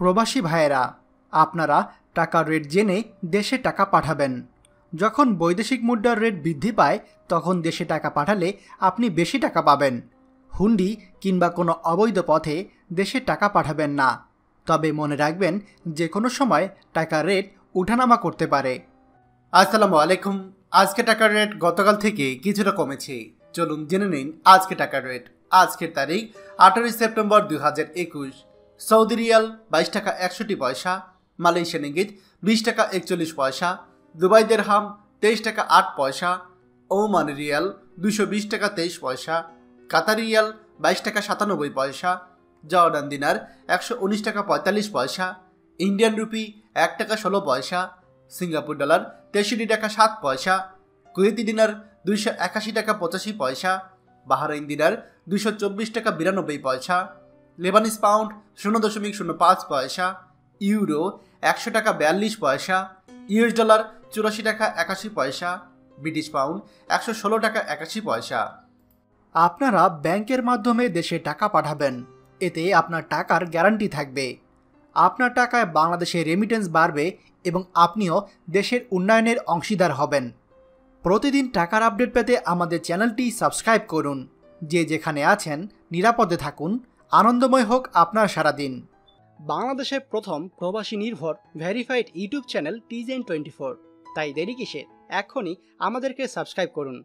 প্রবাসী ভাইয়েরা, আপনারা টাকার রেট জেনে দেশে টাকা পাঠাবেন। যখন বৈদেশিক মুদ্রার রেট বৃদ্ধি পায় তখন দেশে টাকা পাঠালে আপনি বেশি টাকা পাবেন। হুন্ডি কিংবা কোনো অবৈধ পথে দেশে টাকা পাঠাবেন না। তবে মনে রাখবেন যে কোনো সময় টাকার রেট উঠানামা করতে পারে। আসসালামু আলাইকুম। আজকে টাকার রেট গতকাল থেকে কিছুটা কমেছে। চলুন জেনে নিন আজকে টাকার রেট। আজকের তারিখ 18 সেপ্টেম্বর 2021। সৌদি রিয়াল 22 টাকা 61 পয়সা, মালয়েশিয়ান রিঙ্গিত 20 টাকা 41 পয়সা, দুবাই দিরহাম 23 টাকা 8 পয়সা, ওমান রিয়াল 220 টাকা 23 পয়সা, কাতার রিয়াল 22 টাকা 97 পয়সা, জর্ডান দিনার 119 টাকা 45 পয়সা, ইন্ডিয়ান রুপি 1 টাকা 16 পয়সা, সিঙ্গাপুর ডলার 63 টাকা 7 পয়সা, কুয়েতি দিনার 281 টাকা 85 পয়সা, বাহরাইন দিনার 224 টাকা 92 পয়সা, লেবানিস পাউন্ড 0.05 পয়সা, ইউরো 100 টাকা 42 পয়সা, ইউএস ডলার 84 টাকা 81 পয়সা, ব্রিটিশ পাউন্ড 116 টাকা 81 পয়সা। আপনারা ব্যাংকের মাধ্যমে দেশে টাকা পাঠাবেন, এতে আপনার টাকার গ্যারান্টি থাকবে। আপনার টাকায় বাংলাদেশের রেমিটেন্স বাড়বে এবং আপনিও দেশের উন্নয়নের অংশীদার হবেন। প্রতিদিন টাকার আপডেট পেতে আমাদের চ্যানেলটি সাবস্ক্রাইব করুন। যে যেখানে আছেন নিরাপদে থাকুন, আনন্দময় হোক আপনার সারাদিন। বাংলাদেশের প্রথম প্রবাসী নির্ভর ভেরিফাইড ইউটিউব চ্যানেল TGN 24। তাই দেরি কিসের, এখনই আমাদেরকে সাবস্ক্রাইব করুন।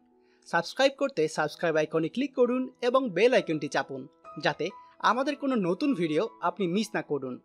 সাবস্ক্রাইব করতে সাবস্ক্রাইব আইকনে ক্লিক করুন এবং বেল আইকনটি চাপুন, যাতে আমাদের কোনো নতুন ভিডিও আপনি মিস না করুন।